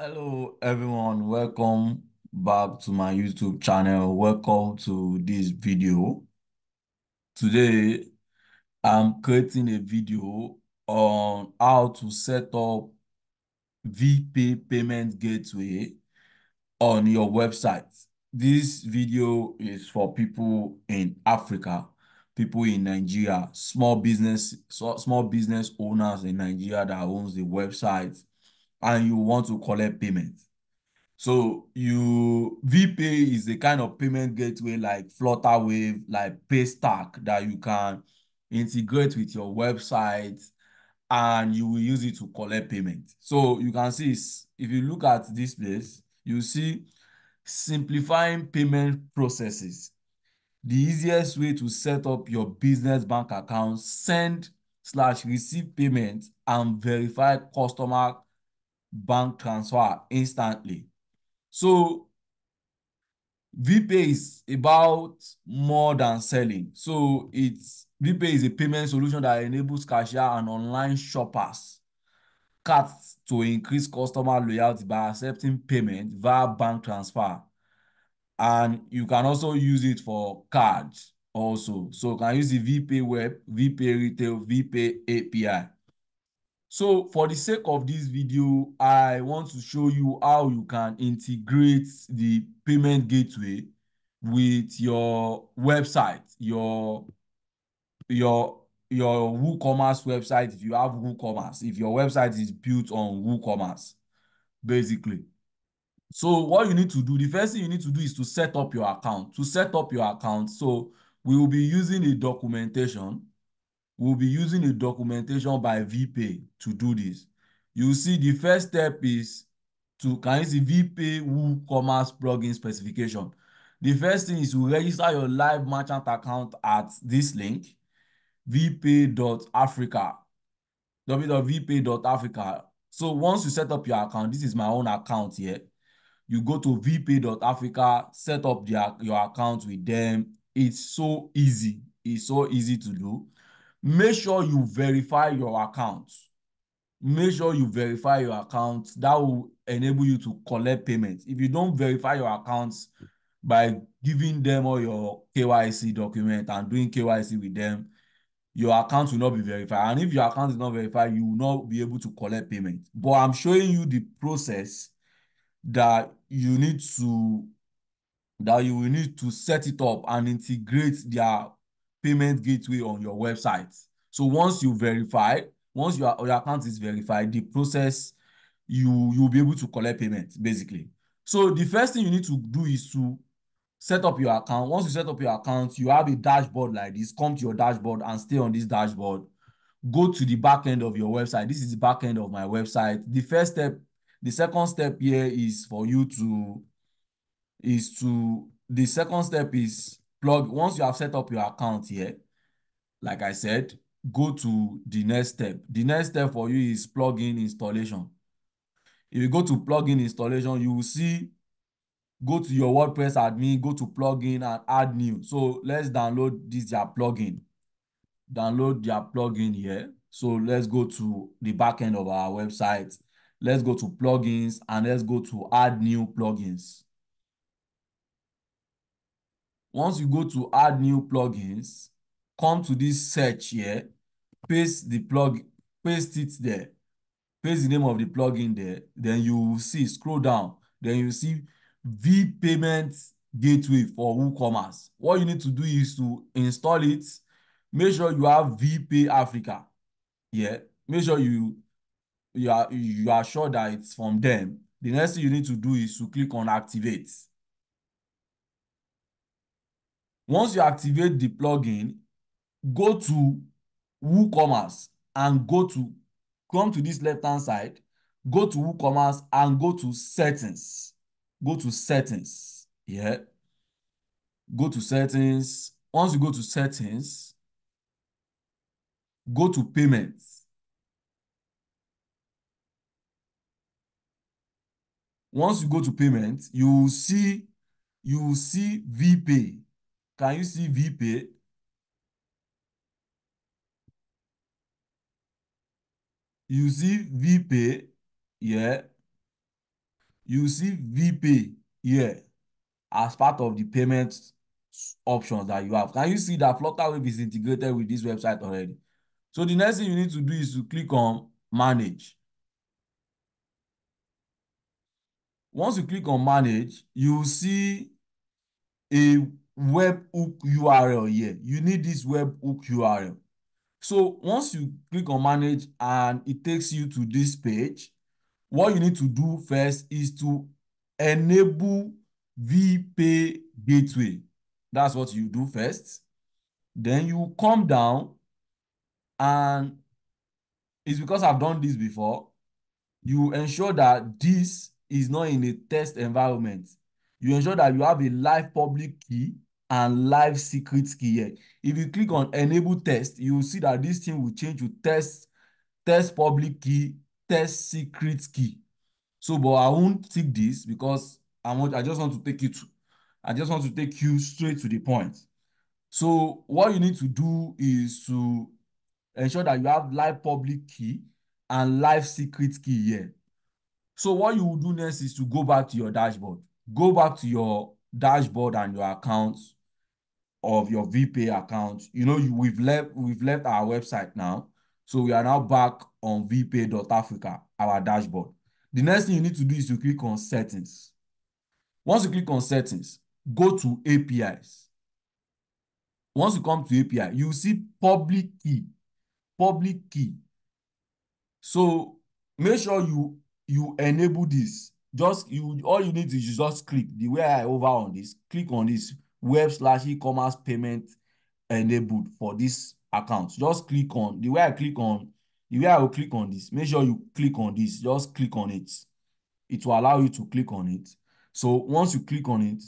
Hello everyone, welcome back to my YouTube channel. Welcome to this video. Today I'm creating a video on how to set up VPay Payment Gateway on your website. This video is for people in Africa, people in Nigeria, small business owners in Nigeria that owns the website and you want to collect payment. So VPay is the kind of payment gateway like Flutterwave, like Paystack that you can integrate with your website and you will use it to collect payment. So you can see, if you look at this place, you see simplifying payment processes. The easiest way to set up your business bank account, send/receive payment and verify customer bank transfer instantly. So VPay is about more than selling. So VPay is a payment solution that enables cashier and online shoppers to increase customer loyalty by accepting payment via bank transfer, and you can also use it for cards also. So you can use the VPay web, VPay retail, VPay API. So for the sake of this video, I want to show you how you can integrate the payment gateway with your website, your WooCommerce website. If you have WooCommerce, if your website is built on WooCommerce, basically. So what you need to do, the first thing you need to do is to set up your account. So we will be using a documentation. We'll be using a documentation by VPay to do this. You see, the first step is to, can you see VPay WooCommerce plugin specification? The first thing is to register your live merchant account at this link, vpay.africa, www.vpay.africa. So once you set up your account, this is my own account here. You go to vpay.africa, set up your account with them. It's so easy. It's so easy to do. Make sure you verify your account. That will enable you to collect payments. If you don't verify your accounts by giving them all your KYC document and doing KYC with them, your account will not be verified. And if your account is not verified, you will not be able to collect payment. But I'm showing you the process that you need to, that you will need to set it up and integrate their payment gateway on your website. So once you verify, once your account is verified, the process, you'll be able to collect payment, basically. So the first thing you need to do is to set up your account. Once you set up your account, you have a dashboard like this. Come to your dashboard and stay on this dashboard. Go to the back end of your website. This is the back end of my website. The first step, the second step here is for you to, the second step is plug. Once you have set up your account here, like I said, go to the next step. The next step for you is plugin installation. If you go to plugin installation, you will see, go to your WordPress admin, go to plugin and add new. So let's download their plugin. Download their plugin here. So let's go to the back end of our website. Let's go to plugins and let's go to add new plugins. Once you go to add new plugins, come to this search here, paste the plugin, paste it there, paste the name of the plugin there. Then you will see, scroll down, then you see VPayment Gateway for WooCommerce. What you need to do is to install it. Make sure you have VPay Africa. Yeah, make sure you are sure that it's from them. The next thing you need to do is to click on activate. Once you activate the plugin, go to WooCommerce and come to this left-hand side, go to WooCommerce and go to settings. Go to settings. Once you go to settings, go to payments. Once you go to payments, you will see VPay. Can you see VPay? You see VPay, yeah. you see VPay here as part of the payment options that you have. Can you see that Flutterwave is integrated with this website already? So the next thing you need to do is to click on manage. Once you click on manage, you see a webhook URL here. You need this webhook URL. So once you click on manage and it takes you to this page, what you need to do first is to enable VPay Gateway. That's what you do first. Then you come down, and it's because I've done this before. You ensure that this is not in a test environment. You ensure that you have a live public key and live secret key here. If you click on enable test, you will see that this thing will change to test public key, test secret key. So, but I won't tick this because I just want to take you straight to the point. So what you need to do is to ensure that you have live public key and live secret key here. So what you will do next is to go back to your dashboard. Go back to your dashboard and your accounts of your VPay account. You know, we've left our website now. So we are now back on vpay.africa, our dashboard. The next thing you need to do is to click on settings. Once you click on settings, go to APIs. Once you come to API, you see public key. Public key. So make sure you enable this. All you need is just click the way I hover on this. Click on this web/e-commerce payment enabled for this account. Just click on the way I will click on this. Make sure you click on this. Just click on it. It will allow you to click on it. So once you click on it,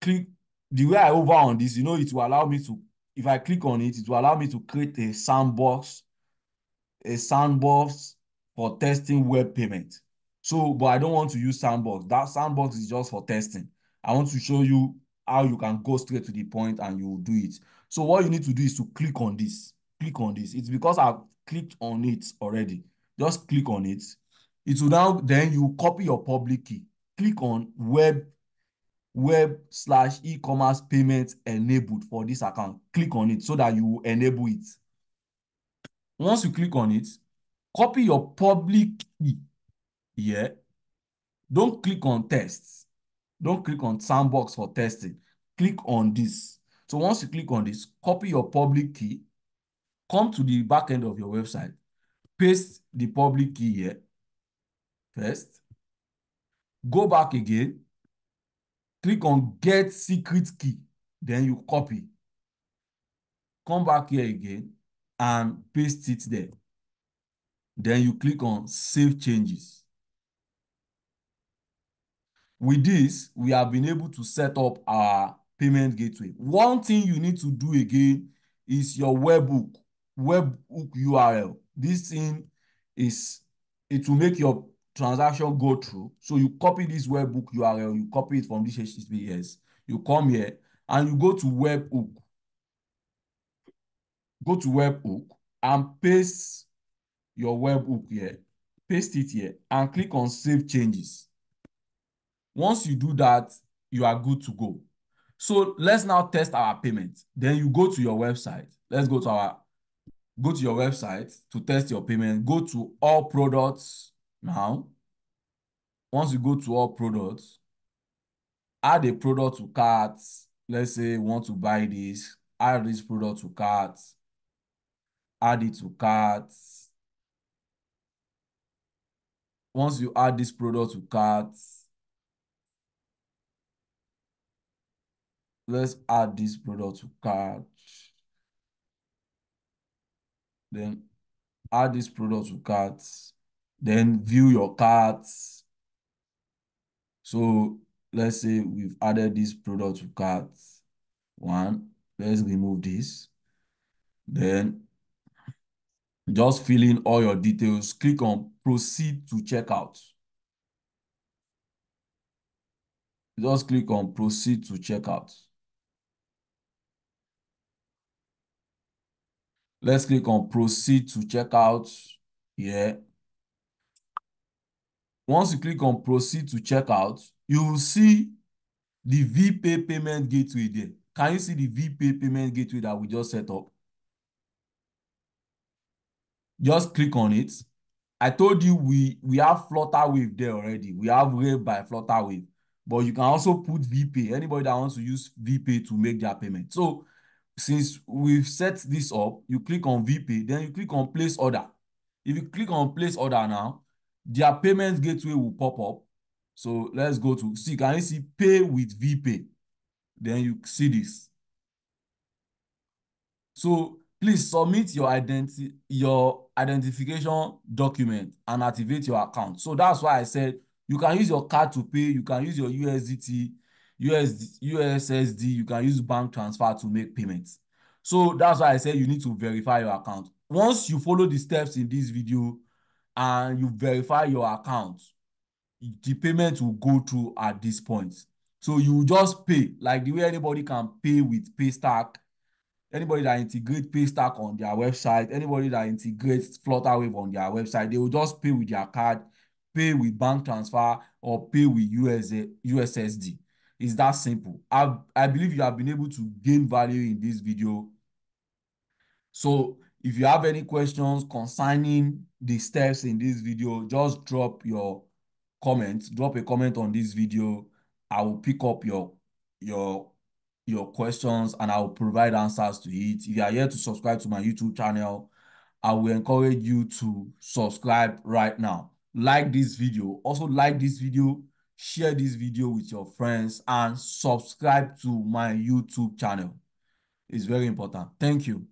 click the way I hover on this. You know, it will allow me to. If I click on it, it will allow me to create a sandbox. A sandbox for testing web payment. So, but I don't want to use sandbox. That sandbox is just for testing. I want to show you how you can go straight to the point and you do it. So what you need to do is to click on this. Click on this. It's because I've clicked on it already. Just click on it. It will now, then you copy your public key. Click on web/e-commerce payments enabled for this account. Click on it so that you enable it. Once you click on it, copy your public key here. Don't click on tests. Don't click on sandbox for testing. Click on this. So once you click on this, copy your public key. Come to the back end of your website. Paste the public key here. First, go back again. Click on get secret key. Then you copy. Come back here again and paste it there. Then you click on save changes. With this, we have been able to set up our payment gateway. One thing you need to do again is your webhook URL. This thing is, it will make your transaction go through. So you copy this webhook URL, you copy it from this HTTPS, you come here and you go to webhook. Go to webhook and paste your webhook here, paste it here, and click on Save Changes. Once you do that, you are good to go. So let's now test our payment. Then you go to your website. Let's go to your website to test your payment. Go to all products now. Once you go to all products, add a product to cart. Let's say you want to buy this. Add this product to cart. Add it to cart. Once you add this product to cart, let's add this product to cart. Then add this product to cart. Then view your cart. So let's say we've added this product to cart. One, let's remove this. Then just fill in all your details. Click on proceed to checkout. Just click on proceed to checkout. Let's click on proceed to checkout here. Once you click on proceed to checkout, you will see the VPay payment gateway there. Can you see the VPay payment gateway that we just set up? Just click on it. I told you we have Flutterwave there already. We have Wave by Flutterwave. But you can also put VPay. Anybody that wants to use VPay to make their payment. So since we've set this up, you click on VPay, then you click on place order. If you click on place order now, their payment gateway will pop up. So let's go to see. Can you see pay with VPay? Then you see this. So please submit your identification document and activate your account. So that's why I said you can use your card to pay, you can use your USDT, USSD, you can use bank transfer to make payments. So that's why I said you need to verify your account. Once you follow the steps in this video and you verify your account, the payment will go through at this point. So you just pay, like the way anybody can pay with Paystack, anybody that integrates Paystack on their website, anybody that integrates Flutterwave on their website, they will just pay with their card, pay with bank transfer, or pay with USSD. It's that simple. I believe you have been able to gain value in this video. So if you have any questions concerning the steps in this video, just drop your comment. Drop a comment on this video. I will pick up your questions and I will provide answers to it. If you are here to subscribe to my YouTube channel, I will encourage you to subscribe right now. Like this video. Also like this video. Share this video with your friends and subscribe to my YouTube channel. It's very important. Thank you.